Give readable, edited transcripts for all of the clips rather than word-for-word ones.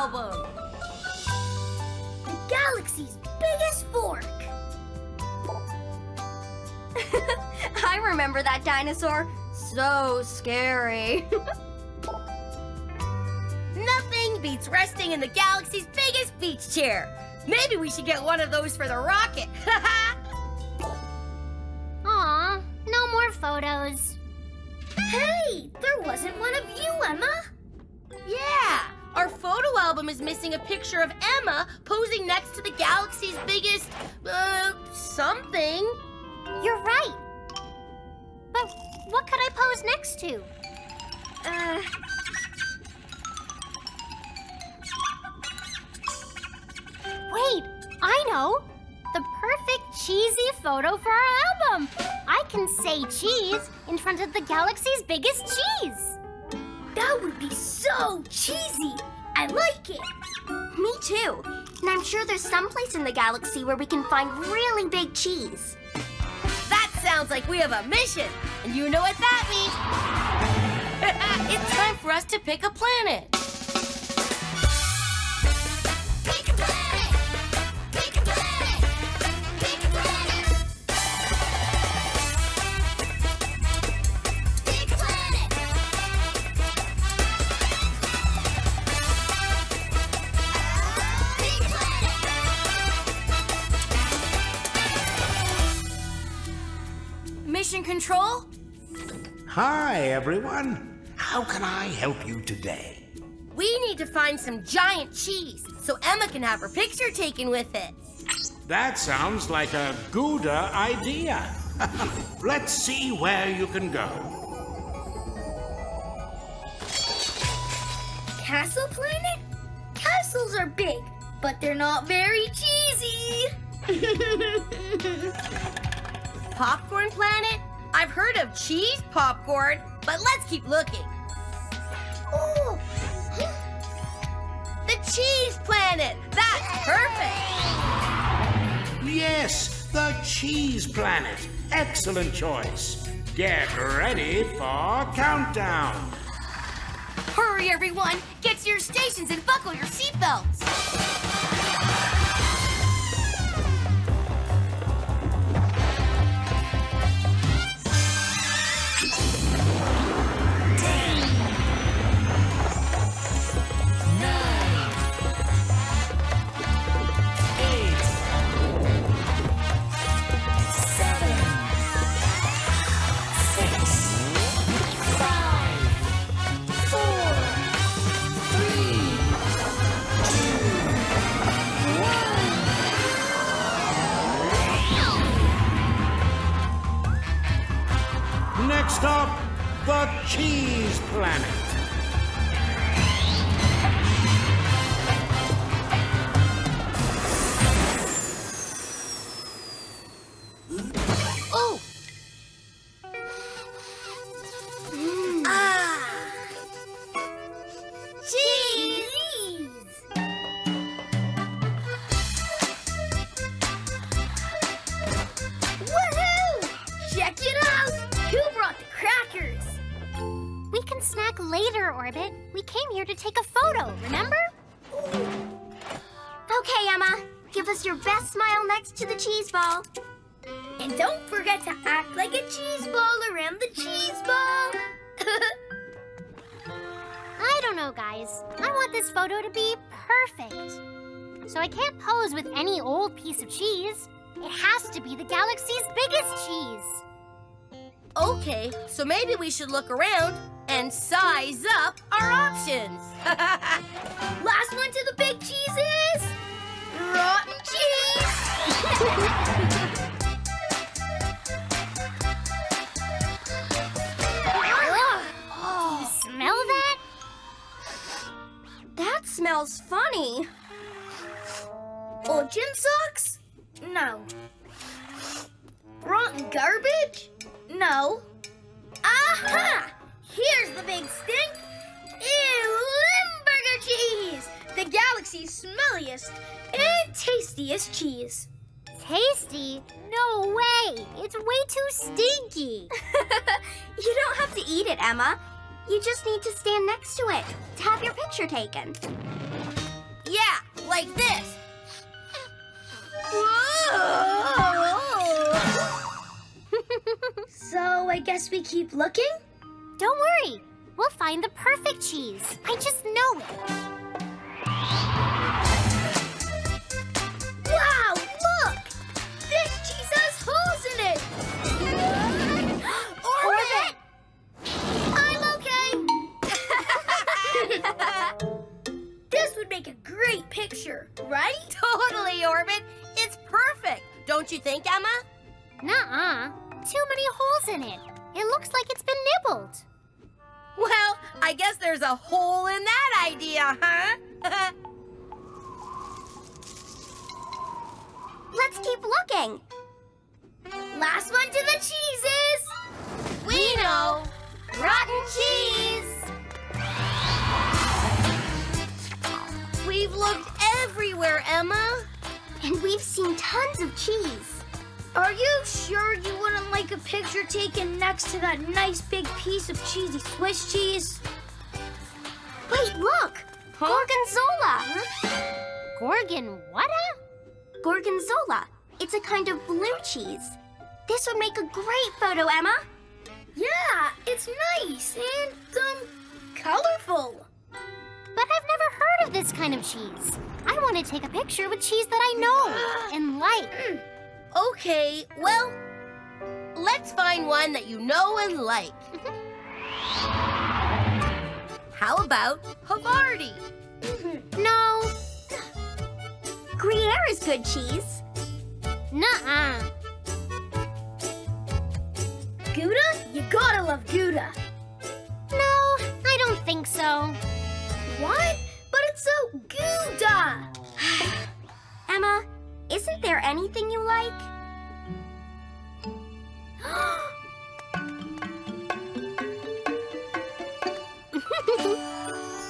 album! The galaxy's biggest fork! I remember that dinosaur. So scary. Nothing beats resting in the galaxy's biggest beach chair. Maybe we should get one of those for the rocket. Aw, no more photos. Hey, there wasn't one of you, Emma. Yeah, our photo album is missing a picture of Emma posing next to the galaxy's biggest, something. You're right. But what could I pose next to? Wait, I know. The perfect cheesy photo for our album. I can say cheese in front of the galaxy's biggest cheese. That would be so cheesy. I like it. Me too. And I'm sure there's some place in the galaxy where we can find really big cheese. Sounds like we have a mission, and you know what that means. It's time for us to pick a planet. Pick a planet! Pick a planet! Pick a planet! Pick a planet! Pick a planet! Mission Control? Hi, everyone. How can I help you today? We need to find some giant cheese so Emma can have her picture taken with it. That sounds like a good idea. Let's see where you can go. Castle Planet? Castles are big, but they're not very cheesy. Popcorn Planet? I've heard of cheese popcorn, but let's keep looking. Ooh. The Cheese Planet! That's perfect! Yes, the Cheese Planet. Excellent choice. Get ready for countdown. Hurry, everyone. Get to your stations and buckle your seatbelts. Next up, the Cheese Planet. Oh! Ah! Cheese! Woohoo! Check it out! Who brought the crackers? We can snack later, Orbit. We came here to take a photo, remember? Okay, Emma. Give us your best smile next to the cheese ball. And don't forget to act like a cheese ball around the cheese ball. I don't know, guys. I want this photo to be perfect. So I can't pose with any old piece of cheese. It has to be the galaxy's biggest cheese. Okay, so maybe we should look around and size up our options. Last one to the big cheese is... rotten cheese! Oh, do you smell that? That smells funny. Old gym socks? No. Rotten garbage? No. Aha! Here's the big stink. Ew, Limburger cheese! The galaxy's smelliest and tastiest cheese. Tasty? No way! It's way too stinky. You don't have to eat it, Emma. You just need to stand next to it to have your picture taken. Yeah, like this. So, I guess we keep looking? Don't worry. We'll find the perfect cheese. I just know it. Wow, look! This cheese has holes in it! Orbit! I'm okay! This would make a great picture, right? Totally, Orbit. It's perfect. Don't you think, Emma? Nuh-uh. Too many holes in it. It looks like it's been nibbled. Well, I guess there's a hole in that idea, huh? Let's keep looking. Last one to the cheeses. We know. Rotten cheese. We've looked everywhere, Emma. And we've seen tons of cheese. Are you sure you wouldn't like a picture taken next to that nice big piece of cheesy Swiss cheese? Wait, look! Huh? Gorgonzola! Huh? Gorgon what? Gorgonzola. It's a kind of blue cheese. This would make a great photo, Emma. Yeah, it's nice and, colorful. But I've never heard of this kind of cheese. I want to take a picture with cheese that I know and like. Okay, well, let's find one that you know and like. How about Havarti? No. Gruyere is good cheese. Nuh-uh. Gouda? You gotta love Gouda. No, I don't think so. What? But it's so Gouda! Emma, isn't there anything you like?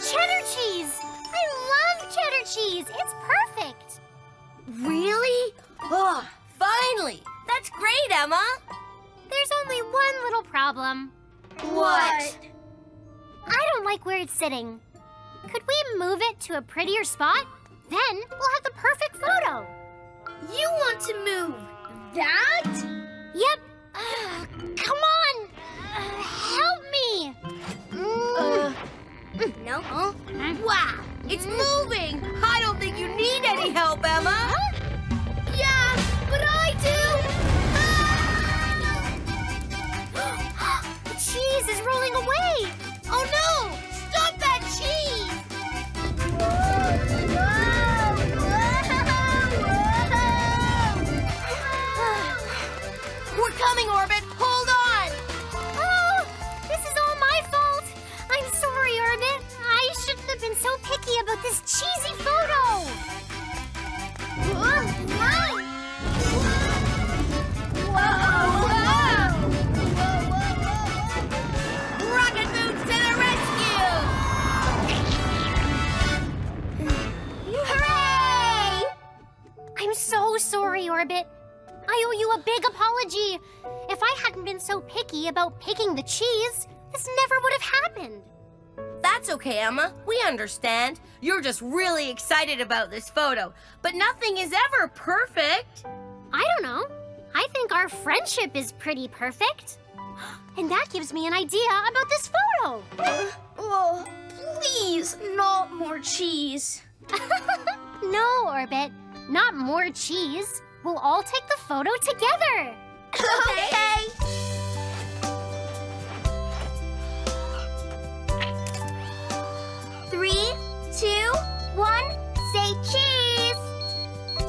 Cheddar cheese! I love cheddar cheese! It's perfect! Really? Oh, finally! That's great, Emma! There's only one little problem. What? I don't like where it's sitting. Could we move it to a prettier spot? Then we'll have the perfect photo. You want to move that? Yep. Come on. Help me. No. Oh. Wow. It's moving. I don't think you need any help, Emma. Huh? Yeah, but I do. Ah! The cheese is rolling away. Oh, no. Stop that cheese. Whoa. Coming, Orbit. Hold on. Oh, this is all my fault. I'm sorry, Orbit. I shouldn't have been so picky about this cheesy photo. Whoa. Rocket boots to the rescue. Hooray! I'm so sorry, Orbit. I owe you a big apology. If I hadn't been so picky about picking the cheese, this never would have happened. That's okay, Emma. We understand. You're just really excited about this photo, but nothing is ever perfect. I don't know. I think our friendship is pretty perfect. And that gives me an idea about this photo. Oh, please, not more cheese. No, Orbit, not more cheese. We'll all take the photo together. Okay. Okay. 3, 2, 1, say cheese.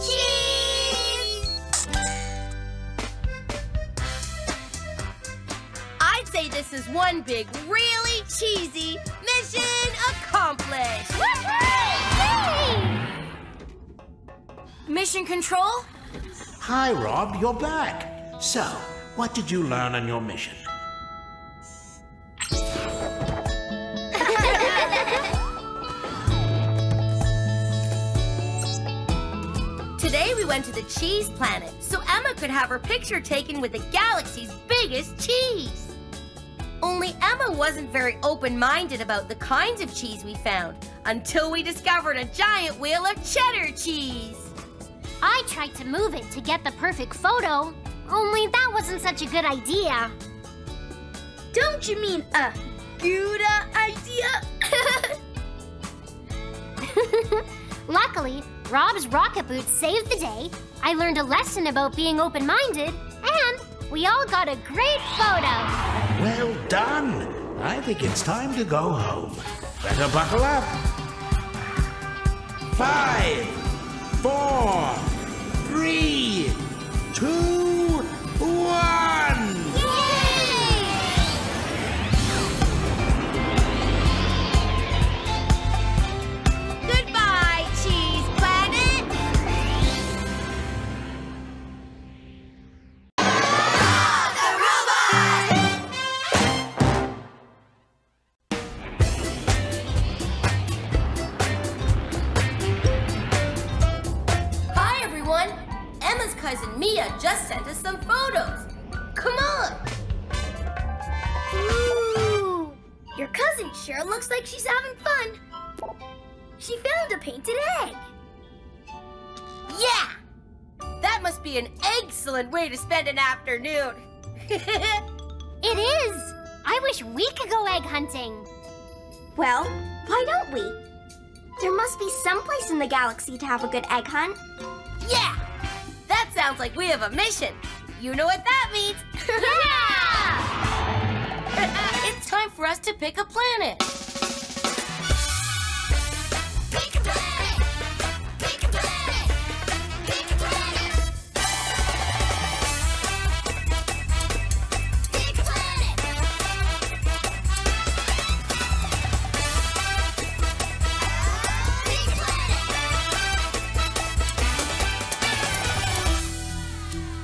Cheese! I'd say this is one big, really cheesy mission accomplished. Woohoo! Yay! Mission Control? Hi, Rob, you're back. So, what did you learn on your mission? Today we went to the Cheese Planet so Emma could have her picture taken with the galaxy's biggest cheese. Only Emma wasn't very open-minded about the kinds of cheese we found until we discovered a giant wheel of cheddar cheese. I tried to move it to get the perfect photo, only that wasn't such a good idea. Don't you mean a good idea? Luckily, Rob's rocket boots saved the day. I learned a lesson about being open-minded, and we all got a great photo. Well done. I think it's time to go home. Better buckle up. 5, 4, 3, 2, 1. Yay! Goodbye, Cheese Planet. Oh, the robot! Hi, everyone. Emma's cousin Mia just sent us some photos. Come on. Ooh, your cousin sure looks like she's having fun. She found a painted egg. Yeah, that must be an excellent way to spend an afternoon. It is. I wish we could go egg hunting. Well, why don't we? There must be some place in the galaxy to have a good egg hunt. Yeah. That sounds like we have a mission. You know what that means. Yeah! It's time for us to pick a planet. Pick a planet! Pick a planet! Pick a planet! Pick a planet! Pick a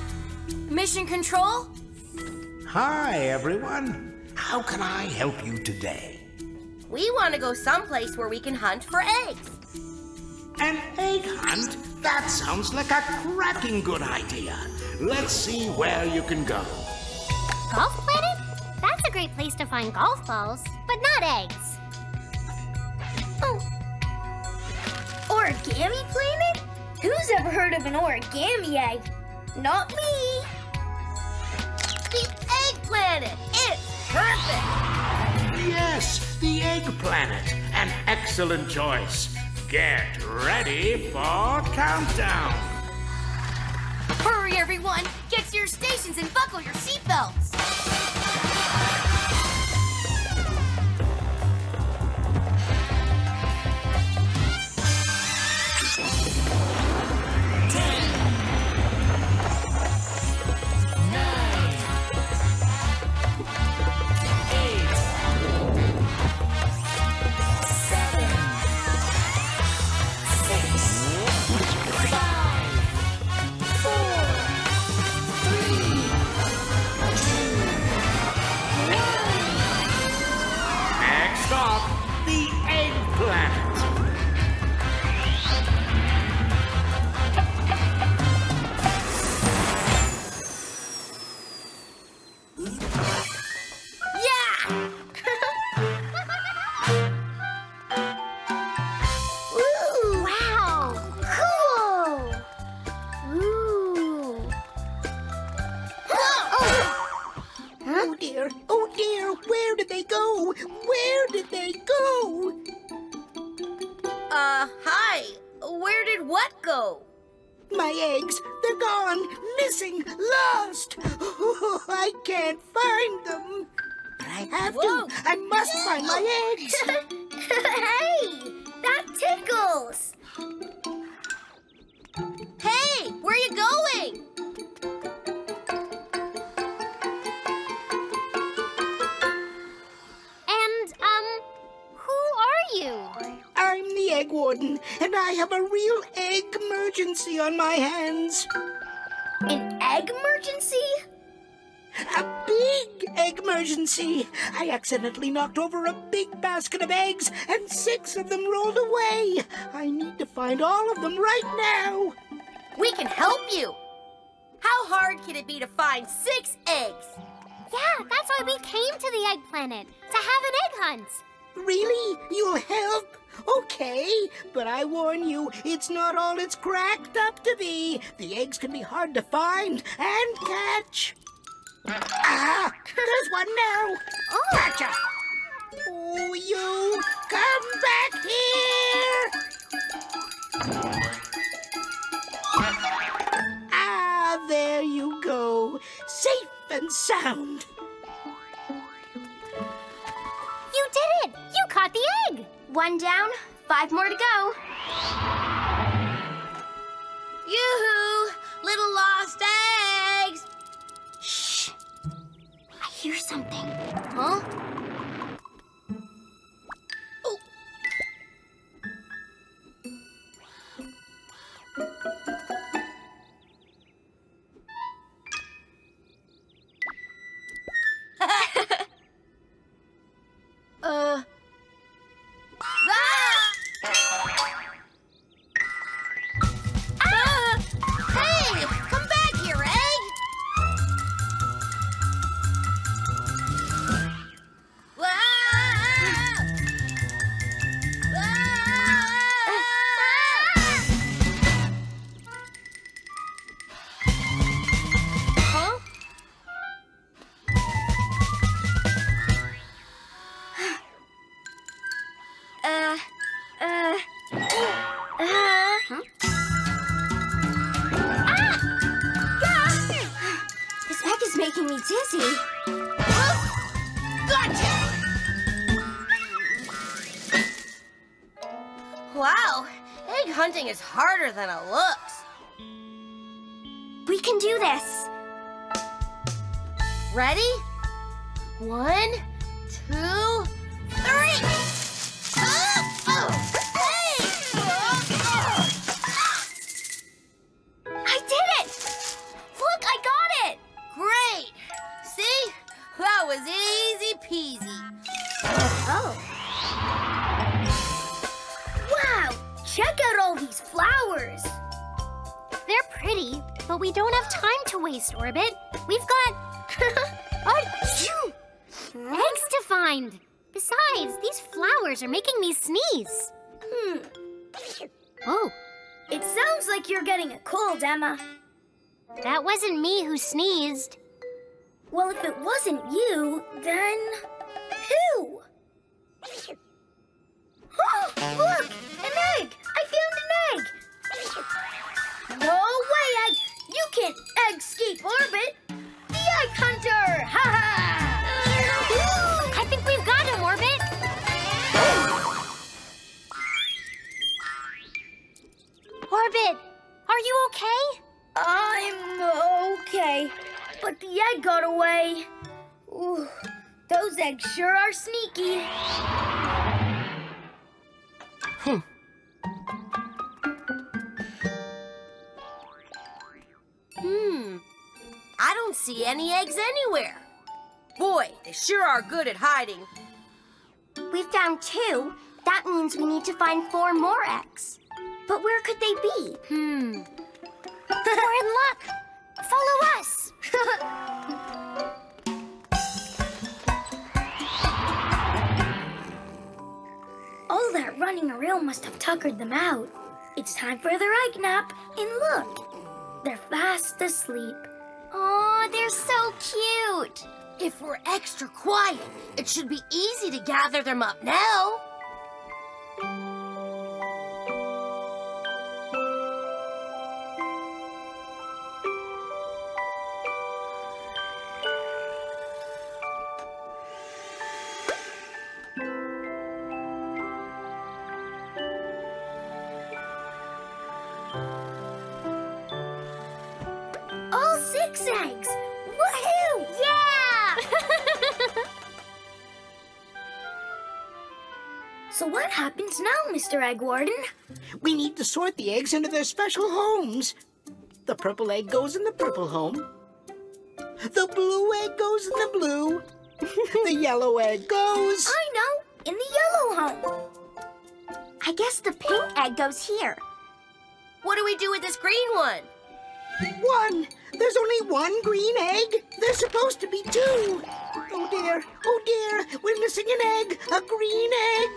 planet! Mission Control? Hi, everyone. How can I help you today? We want to go someplace where we can hunt for eggs. An egg hunt? That sounds like a cracking good idea. Let's see where you can go. Golf planet? That's a great place to find golf balls, but not eggs. Oh. Origami planet? Who's ever heard of an origami egg? Not me. The egg planet! It's perfect! Yes, the egg planet. An excellent choice. Get ready for countdown. Hurry, everyone. Get to your stations and buckle your seatbelts. I accidentally knocked over a big basket of eggs, and 6 of them rolled away. I need to find all of them right now. We can help you. How hard can it be to find 6 eggs? Yeah, that's why we came to the egg planet, to have an egg hunt. Really? You'll help? Okay, but I warn you, it's not all it's cracked up to be. The eggs can be hard to find and catch. Ah, there's one now. Oh. Gotcha. Oh, you come back here. Ah, there you go. Safe and sound. You did it! You caught the egg! 1 down, 5 more to go. Yoo-hoo! Little lost eggs! Shh! I hear something. Huh? Oh! Is harder than it looks. We can do this. Ready? 1, 2, 3. Oh! Oh! Hey! Oh! I did it! Look, I got it! Great! See? That was easy peasy. Oh. Check out all these flowers. They're pretty, but we don't have time to waste, Orbit. We've got eggs to find. Besides, these flowers are making me sneeze. Oh. It sounds like you're getting a cold, Emma. That wasn't me who sneezed. Well, if it wasn't you, then who? Oh, look! An egg! I found an egg! No way, Egg! You can't egg-scape Orbit! The Egg Hunter! Ha ha! I think we've got him, Orbit! Orbit, are you okay? I'm okay, but the egg got away. Ooh, those eggs sure are sneaky. Hmm. I don't see any eggs anywhere. Boy, they sure are good at hiding. We found 2. That means we need to find 4 more eggs. But where could they be? We're in luck. Follow us. All that running around must have tuckered them out. It's time for their egg nap, and look, they're fast asleep. Oh, they're so cute. If we're extra quiet, it should be easy to gather them up now. What happens now, Mr. Egg Warden? We need to sort the eggs into their special homes. The purple egg goes in the purple home. The blue egg goes in the blue. The yellow egg goes... I know! In the yellow home. I guess the pink egg goes here. What do we do with this green one? There's only one green egg. There's supposed to be two. Oh dear, we're missing an egg, a green egg.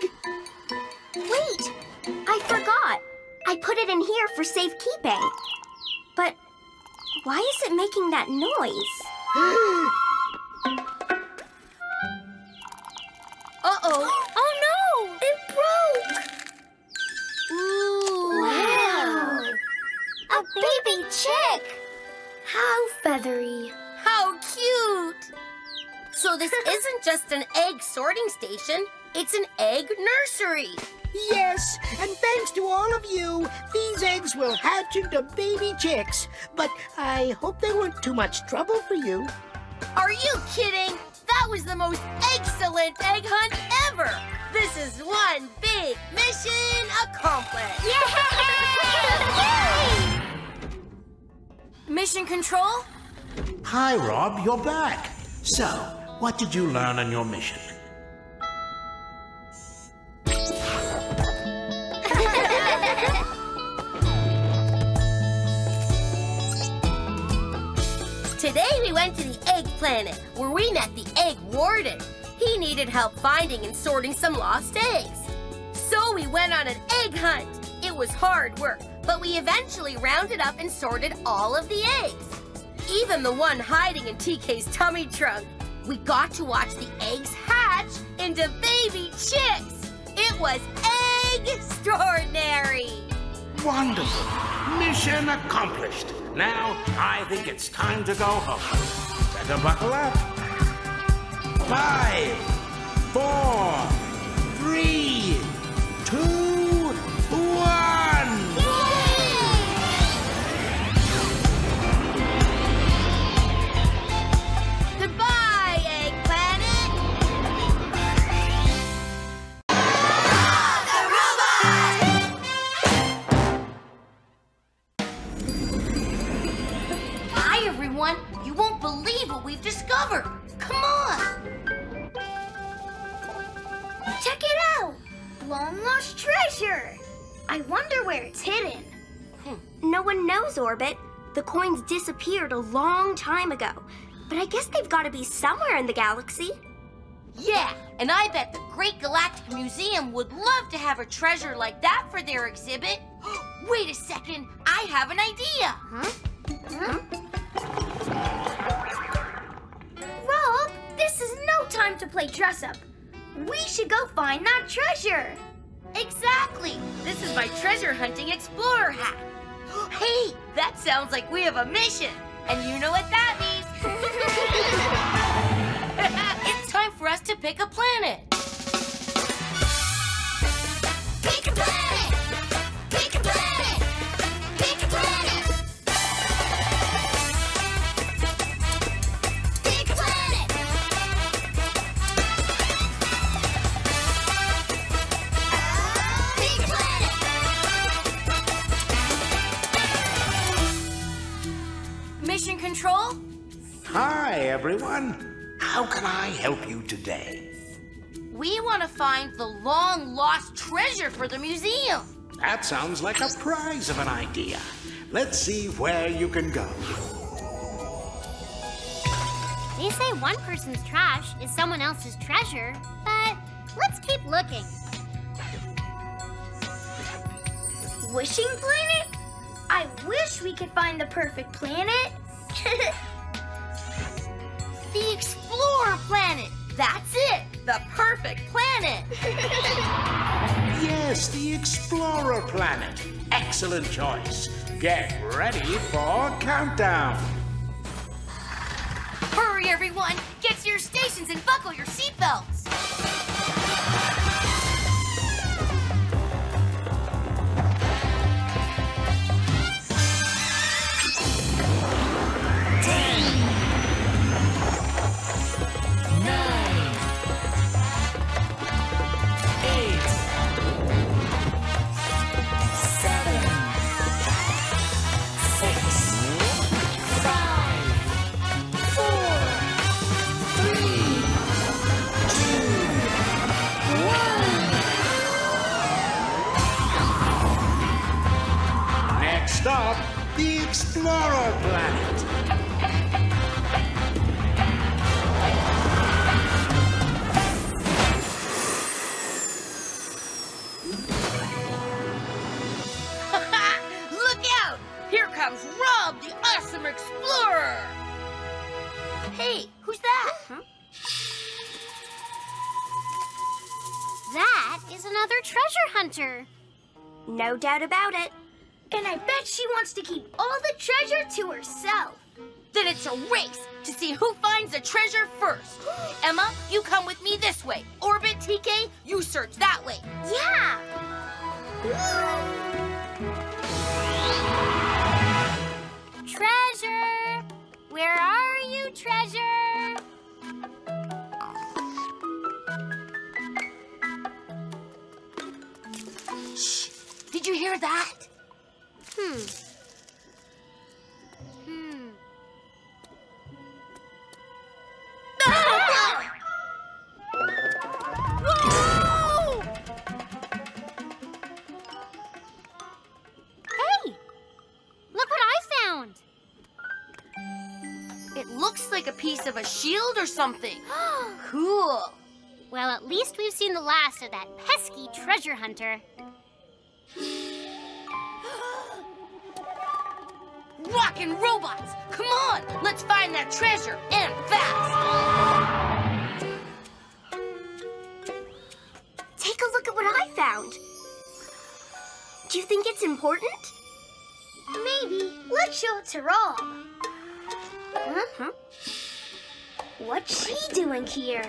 Wait, I forgot. I put it in here for safekeeping. But why is it making that noise? Uh-oh. Oh, no! It broke! Ooh. Wow! A baby chick! How feathery. How cute! So this isn't just an egg sorting station, it's an egg nursery. Yes, and thanks to all of you, these eggs will hatch into baby chicks. But I hope they weren't too much trouble for you. Are you kidding? That was the most excellent egg hunt ever! This is one big mission accomplished! Yay! Yay! Mission Control? Hi, Rob, you're back. So, what did you learn on your mission? Today we went to the Egg Planet, where we met the Egg Warden. He needed help finding and sorting some lost eggs. So we went on an egg hunt. It was hard work, but we eventually rounded up and sorted all of the eggs. Even the one hiding in TK's tummy trunk. We got to watch the eggs hatch into baby chicks. It was egg extraordinary. Wonderful. Mission accomplished. Now, I think it's time to go home. Better buckle up. 5, 4, 3, 2, 1. Yay! Goodbye, Egg Planet. Bob the Robot! Hi, everyone. You won't believe what we've discovered. Come on! Check it out! Long lost treasure! I wonder where it's hidden. No one knows, Orbit. The coins disappeared a long time ago. But I guess they've got to be somewhere in the galaxy. Yeah, and I bet the Great Galactic Museum would love to have a treasure like that for their exhibit. Wait a second, I have an idea! Huh? Rob, this is no time to play dress-up. We should go find that treasure. Exactly. This is my treasure hunting explorer hat. Hey, that sounds like we have a mission. And you know what that means. It's time for us to pick a planet. Pick a planet. Pick a planet. Pick a planet. Control? Hi, everyone. How can I help you today? We want to find the long-lost treasure for the museum. That sounds like a prize of an idea. Let's see where you can go. They say one person's trash is someone else's treasure, but let's keep looking. Wishing planet? I wish we could find the perfect planet. The Explorer Planet! That's it! The perfect planet! Yes, the Explorer Planet! Excellent choice! Get ready for countdown! Hurry, everyone! Get to your stations and buckle your seatbelts! the Explorer Planet. Look out! Here comes Rob, the awesome explorer! Hey, who's that? Huh? That is another treasure hunter. No doubt about it. And I bet she wants to keep all the treasure to herself. Then it's a race to see who finds the treasure first. Emma, you come with me this way. Orbit, TK, you search that way. Yeah. Treasure! Where are you, treasure? Shh! Did you hear that? Whoa! Hey! Look what I found! It looks like a piece of a shield or something. Cool. Well, at least we've seen the last of that pesky treasure hunter. Rockin' robots! Come on! Let's find that treasure, and fast! Take a look at what I found. Do you think it's important? Maybe. Let's show it to Rob. What's she doing here?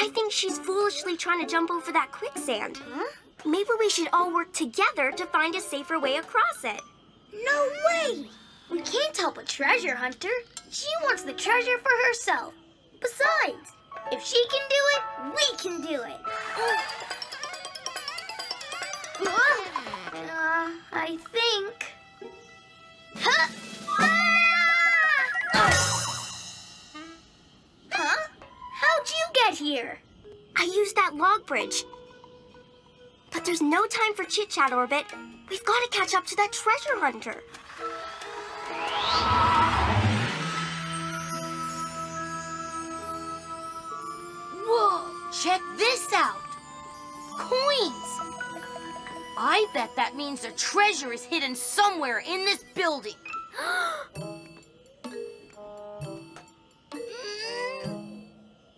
I think she's foolishly trying to jump over that quicksand. Maybe we should all work together to find a safer way across it. No way! We can't help a treasure hunter. She wants the treasure for herself. Besides, if she can do it, we can do it. I think... Huh? Here. I used that log bridge. But there's no time for chit-chat, Orbit. We've got to catch up to that treasure hunter. Whoa! Check this out! Coins! I bet that means the treasure is hidden somewhere in this building.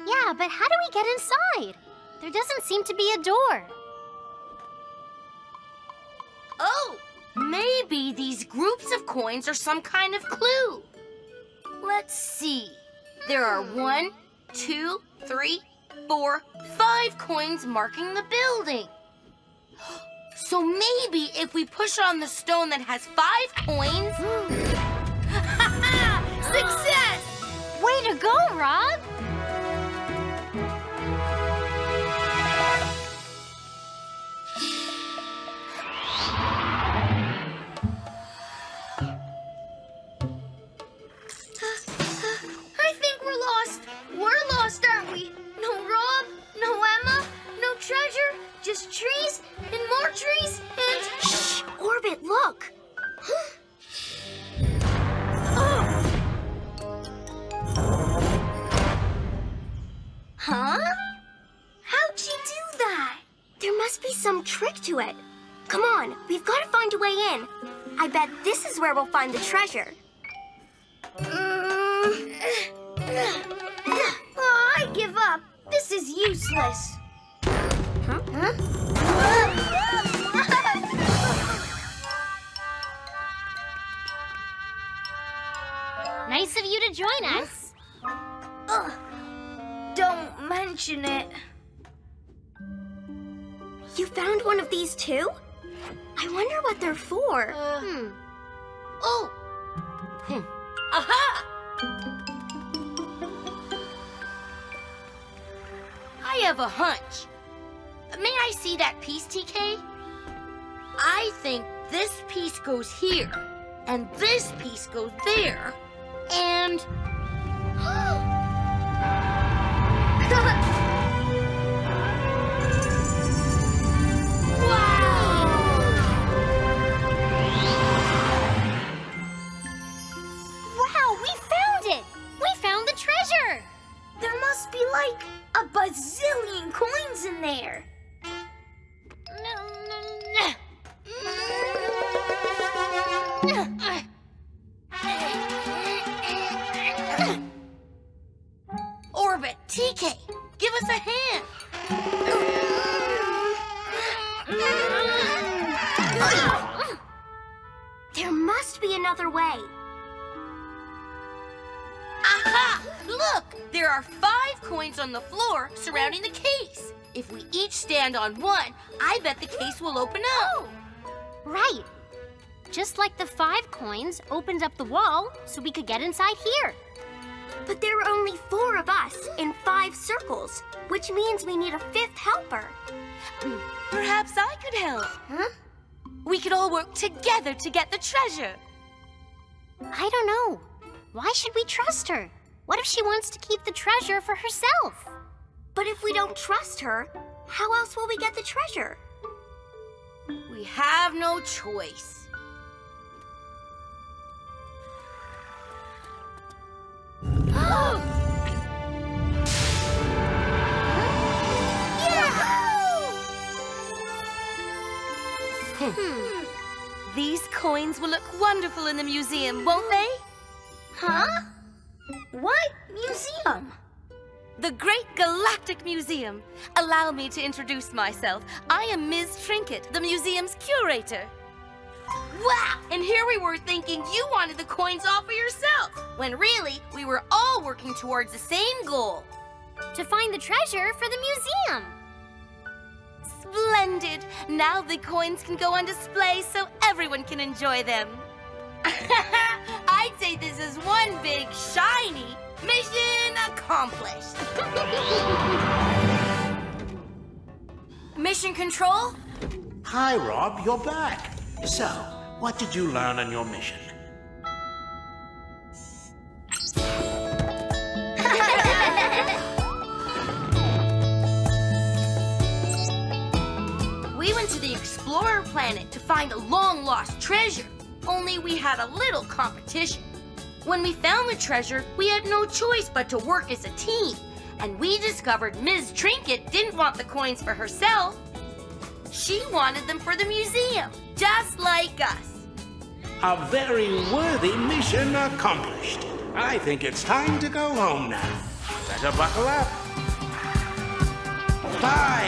Yeah, but how do we get inside? There doesn't seem to be a door. Oh, maybe these groups of coins are some kind of clue. Let's see. There are 1, 2, 3, 4, 5 coins marking the building. So maybe if we push on the stone that has 5 coins... Success! Way to go, Rob! Just trees, and more trees, and... Shh! Orbit, look! Huh? How'd she do that? There must be some trick to it. Come on, we've got to find a way in. I bet this is where we'll find the treasure. Oh, I give up. This is useless. Nice of you to join us. Don't mention it. You found one of these too? I wonder what they're for. Oh! Aha! I have a hunch. May I see that piece, TK? I think this piece goes here, and this piece goes there, and... million coins in there. Orbit, TK, give us a hand. There must be another way. Aha! Look! There are 5 coins on the floor surrounding the case. If we each stand on one, I bet the case will open up. Right. Just like the 5 coins opened up the wall so we could get inside here. But there are only 4 of us in 5 circles, which means we need a 5th helper. Perhaps I could help. Huh? We could all work together to get the treasure. I don't know. Why should we trust her? What if she wants to keep the treasure for herself? But if we don't trust her, how else will we get the treasure? We have no choice. These coins will look wonderful in the museum, won't they? Huh? What museum? The Great Galactic Museum. Allow me to introduce myself. I am Ms. Trinket, the museum's curator. Wow! And here we were thinking you wanted the coins all for yourself, when really, we were all working towards the same goal. To find the treasure for the museum. Splendid! Now the coins can go on display so everyone can enjoy them. I'd say this is one big, shiny mission accomplished. Mission Control? Hi, Rob. You're back. So, what did you learn on your mission? We went to the Explorer Planet to find a long-lost treasure. Only we had a little competition. When we found the treasure, we had no choice but to work as a team. And we discovered Ms. Trinket didn't want the coins for herself. She wanted them for the museum, just like us. A very worthy mission accomplished. I think it's time to go home now. Better buckle up. Bye!